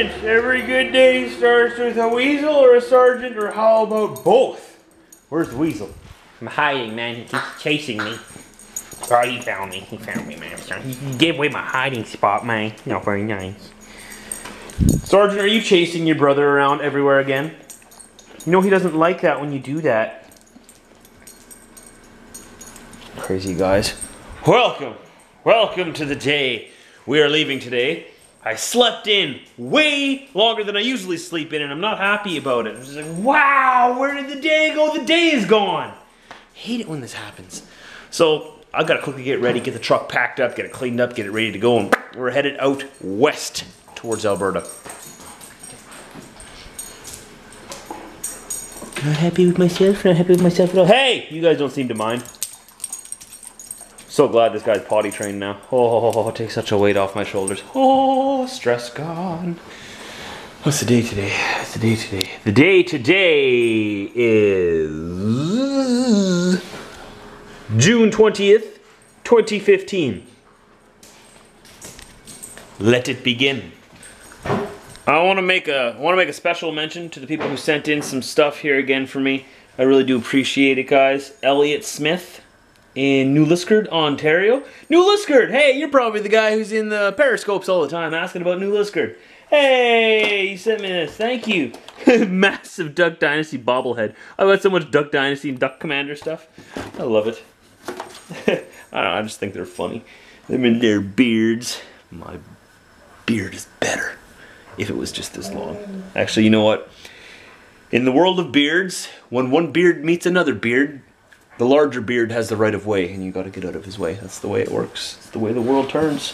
Sergeant, every good day starts with a weasel or a sergeant, or how about both? Where's the weasel? I'm hiding, man. He keeps chasing me. Oh, he found me. He found me, man. He gave away my hiding spot, man. Not very nice. Sergeant, are you chasing your brother around everywhere again? You know he doesn't like that when you do that. Crazy guys. Welcome. Welcome to the day we are leaving today. I slept in way longer than I usually sleep in, and I'm not happy about it. I'm just like, wow, where did the day go? The day is gone. I hate it when this happens. So I've got to quickly get ready, get the truck packed up, get it cleaned up, get it ready to go, and we're headed out west towards Alberta. Not happy with myself, not happy with myself at all. Hey, you guys don't seem to mind. So glad this guy's potty trained now. Oh, it takes such a weight off my shoulders. Oh, stress gone. What's the day today? What's the day today? The day today is June 20th, 2015. Let it begin. I want to make a special mention to the people who sent in some stuff here again for me. I really do appreciate it, guys. Elliot Smith in New Liskeard, Ontario. New Liskeard, hey, you're probably the guy who's in the periscopes all the time asking about New Liskeard. Hey, you sent me this, thank you. Massive Duck Dynasty bobblehead. I've got so much Duck Dynasty and Duck Commander stuff. I love it. I don't know, I just think they're funny. Them in their beards. My beard is better if it was just this long. Actually, you know what? In the world of beards, when one beard meets another beard, the larger beard has the right of way, and you gotta get out of his way. That's the way it works. It's the way the world turns.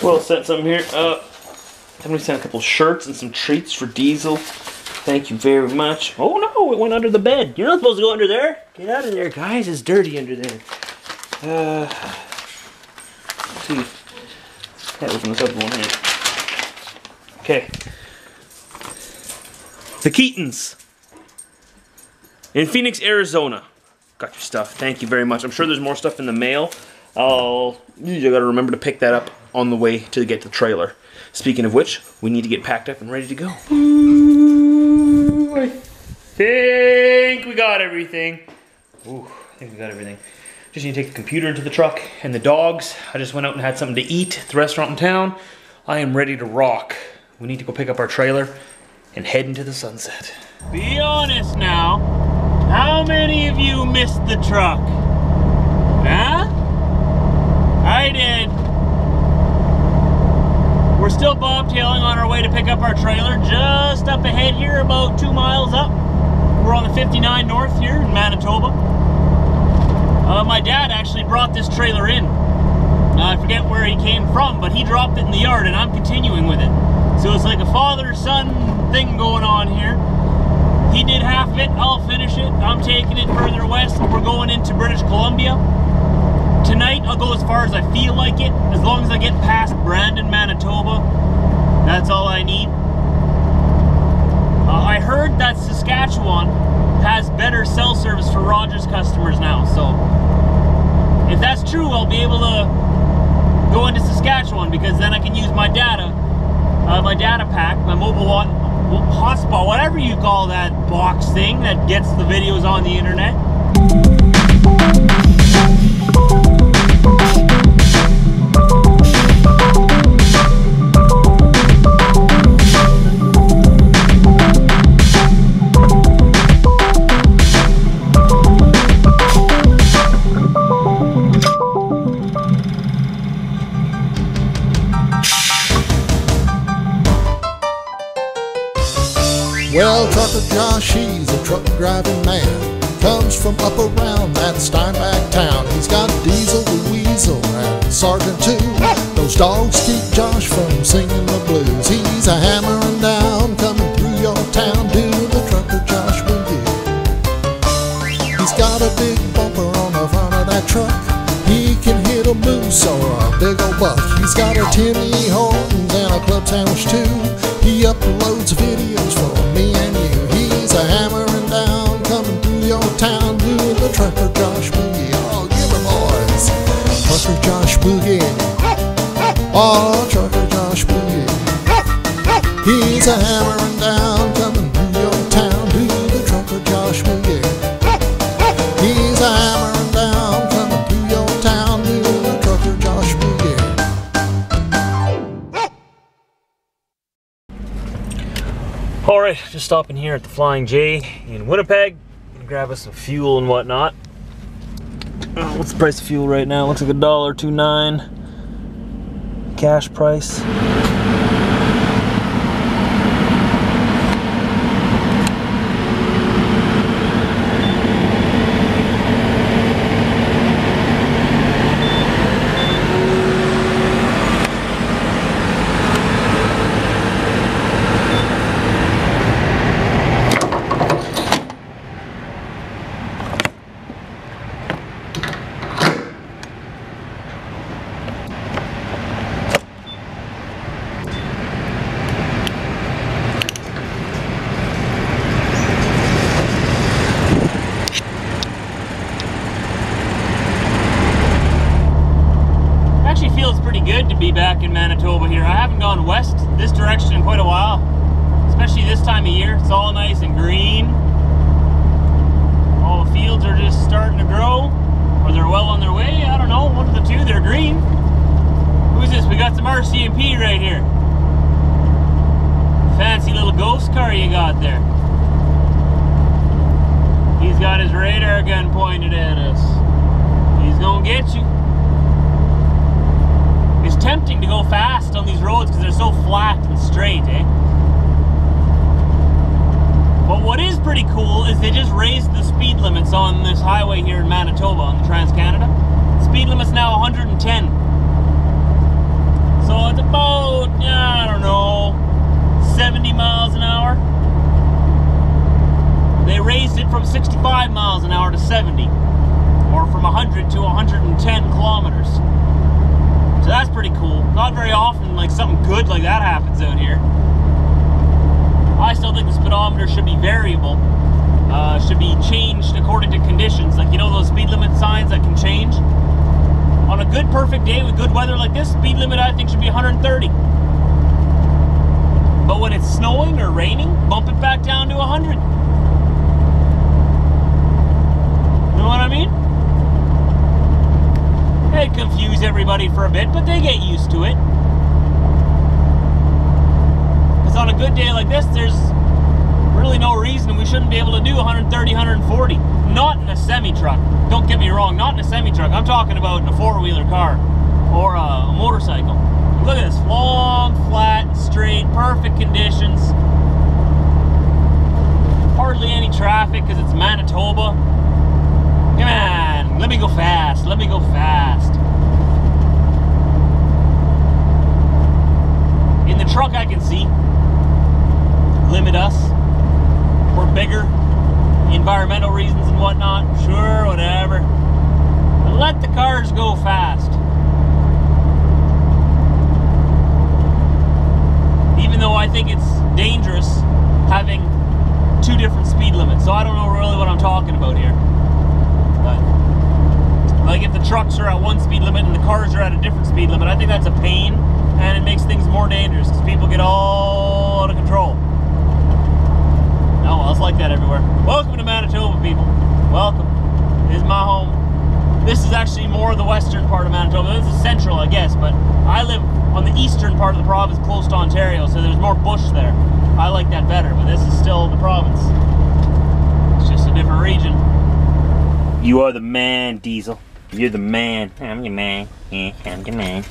Well, set something here up. I'm gonna send a couple shirts and some treats for Diesel. Thank you very much. Oh no, it went under the bed. You're not supposed to go under there. Get out of there, guys. It's dirty under there. Let's see. Can't open this up in one hand. Okay. The Keatons in Phoenix, Arizona. Got your stuff. Thank you very much. I'm sure there's more stuff in the mail. You gotta remember to pick that up on the way to get the trailer. Speaking of which, we need to get packed up and ready to go. Ooh, I think we got everything. Ooh, I think we got everything. Just need to take the computer into the truck and the dogs. I just went out and had something to eat at the restaurant in town. I am ready to rock. We need to go pick up our trailer and head into the sunset. Be honest now. How many of you missed the truck? Huh? I did. We're still bobtailing on our way to pick up our trailer, just up ahead here, about 2 miles up. We're on the 59 north here in Manitoba. My dad actually brought this trailer in. I forget where he came from, but he dropped it in the yard and I'm continuing with it. So it's like a father-son thing going on here. He did half of it, I'll finish it. I'm taking it further west. We're going into British Columbia. Tonight, I'll go as far as I feel like it. As long as I get past Brandon, Manitoba, that's all I need. I heard that Saskatchewan has better cell service for Rogers customers now, so if that's true, I'll be able to go into Saskatchewan because then I can use my data pack, my mobile wallet, hotspot, whatever you call that box thing that gets the videos on the internet. Well, Trucker Josh, he's a truck driving man. Comes from up around that Steinbach town. He's got Diesel the Weasel and Sergeant too. Those dogs keep Josh from singing the blues. He's a hammering down, coming through your town. Do the Trucker Josh review. He's got a big bumper on the front of that truck. He can hit a moose or a big old buck. He's got a Timmy Hortons and a club sandwich too. He uploads videos for me and you. He's a hammering down, coming through your town, doing the Trucker Josh Boogie. Oh, give her boys. Trucker Josh Boogie. Oh, Trucker Josh Boogie. He's a hammering down, coming to your town. Do the trumpet, Josh, will you? He's a hammering down, coming to your town. Do the trumpet, Josh, will you? All right, just stopping here at the Flying J in Winnipeg. Grab us some fuel and whatnot. Oh, what's the price of fuel right now? Looks like $1.29 cash price. Back in Manitoba here. I haven't gone west this direction in quite a while, especially this time of year. It's all nice and green. All the fields are just starting to grow, or they're well on their way. I don't know, one of the two, they're green. Who's this? We got some RCMP right here. Fancy little ghost car you got there. He's got his radar gun pointed at us. He's gonna get you. It's tempting to go fast on these roads because they're so flat and straight, eh? But what is pretty cool is they just raised the speed limits on this highway here in Manitoba, on the Trans-Canada. Speed limit's now 110. So it's about, I don't know, 70 miles an hour. They raised it from 65 miles an hour to 70, or from 100 to 110 kilometers. So that's pretty cool. Not very often like something good like that happens out here. I still think the speedometer should be variable. Should be changed according to conditions. Like, you know, those speed limit signs that can change? On a good, perfect day with good weather like this, speed limit I think should be 130. But when it's snowing or raining, bump it back down to 100. You know what I mean? They confuse everybody for a bit, but they get used to it. Because on a good day like this, there's really no reason we shouldn't be able to do 130, 140. Not in a semi-truck. Don't get me wrong, not in a semi-truck. I'm talking about in a four-wheeler car or a motorcycle. Look at this, long, flat, straight, perfect conditions. Hardly any traffic because it's Manitoba. Come on. Let me go fast, let me go fast. In the truck I can see, limit us. We're bigger, environmental reasons and whatnot, sure, whatever. But let the cars go fast. Even though I think it's dangerous having two different speed limits, so I don't know really what I'm talking about here. But like if the trucks are at one speed limit and the cars are at a different speed limit, I think that's a pain and it makes things more dangerous because people get all out of control. Oh well, it's like that everywhere. Welcome to Manitoba, people. Welcome. This is my home. This is actually more of the western part of Manitoba. This is central, I guess, but I live on the eastern part of the province close to Ontario, so there's more bush there. I like that better, but this is still the province. It's just a different region. You are the man, Diesel. You're the man. I'm your man. Yeah, I'm your man.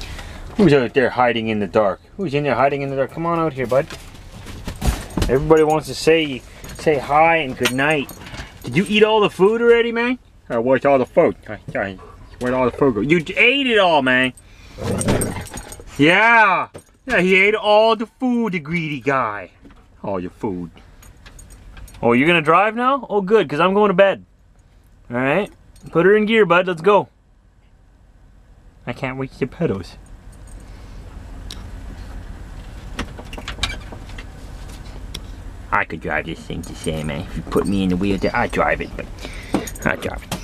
Who's out there hiding in the dark? Who's in there hiding in the dark? Come on out here, bud. Everybody wants to say hi and good night. Did you eat all the food already, man? I watched all the food. Where'd all the food go? You ate it all, man. Yeah. Yeah, he ate all the food, the greedy guy. All your food. Oh, you're gonna drive now? Oh, good, because I'm going to bed. All right. Put her in gear, bud. Let's go. I can't wait to pedos. I could drive this thing the same, man. If you put me in the wheel there, I'd drive it, but I'd drive it.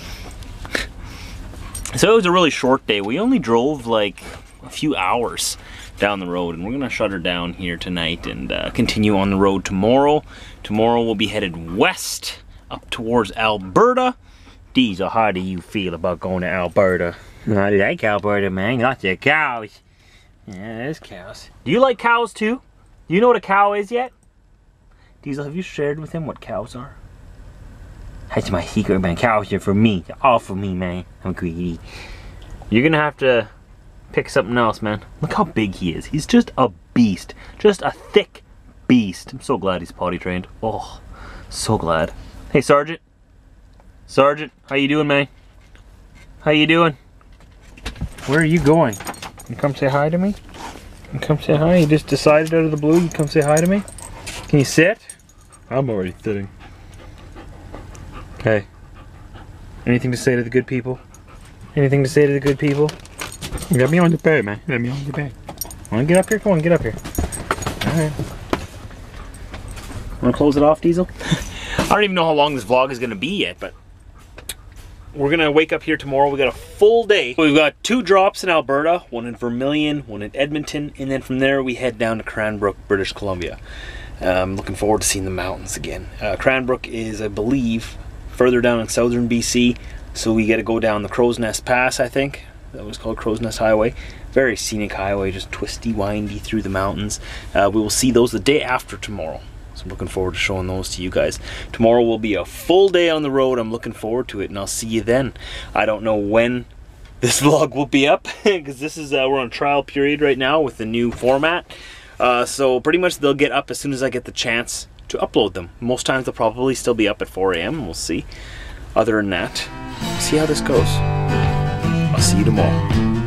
So it was a really short day. We only drove like a few hours down the road, and we're gonna shut her down here tonight and continue on the road tomorrow. Tomorrow we'll be headed west up towards Alberta. Diesel, how do you feel about going to Alberta? I like Alberta, man. Lots of cows. Yeah, there's cows. Do you like cows too? Do you know what a cow is yet? Diesel, have you shared with him what cows are? That's my secret, man. Cows are for me. They're all for me, man. I'm greedy. You're gonna have to pick something else, man. Look how big he is. He's just a beast. Just a thick beast. I'm so glad he's potty trained. Oh, so glad. Hey, Sergeant. Sergeant, how you doing, man? How you doing? Where are you going? You come say hi to me? You come say hi? You just decided out of the blue you come say hi to me? Can you sit? I'm already sitting. Hey, anything to say to the good people? Anything to say to the good people? Let me on the bed, man. Let me on the bed. Wanna get up here? Come on, get up here. Alright. Wanna close it off, Diesel? I don't even know how long this vlog is gonna be yet, but we're gonna wake up here tomorrow. We got a full day. We've got 2 drops in Alberta, 1 in Vermilion, 1 in Edmonton, and then from there we head down to Cranbrook, British Columbia. I'm looking forward to seeing the mountains again. Cranbrook is, I believe, further down in southern BC, so we gotta go down the Crow's Nest Pass, I think. That was called Crow's Nest Highway. Very scenic highway, just twisty, windy through the mountains. We will see those the day after tomorrow. So I'm looking forward to showing those to you guys. Tomorrow will be a full day on the road. I'm looking forward to it, and I'll see you then. I don't know when this vlog will be up, because this is we're on trial period right now with the new format. So pretty much they'll get up as soon as I get the chance to upload them. Most times they'll probably still be up at 4 a.m. We'll see. Other than that, see how this goes. I'll see you tomorrow.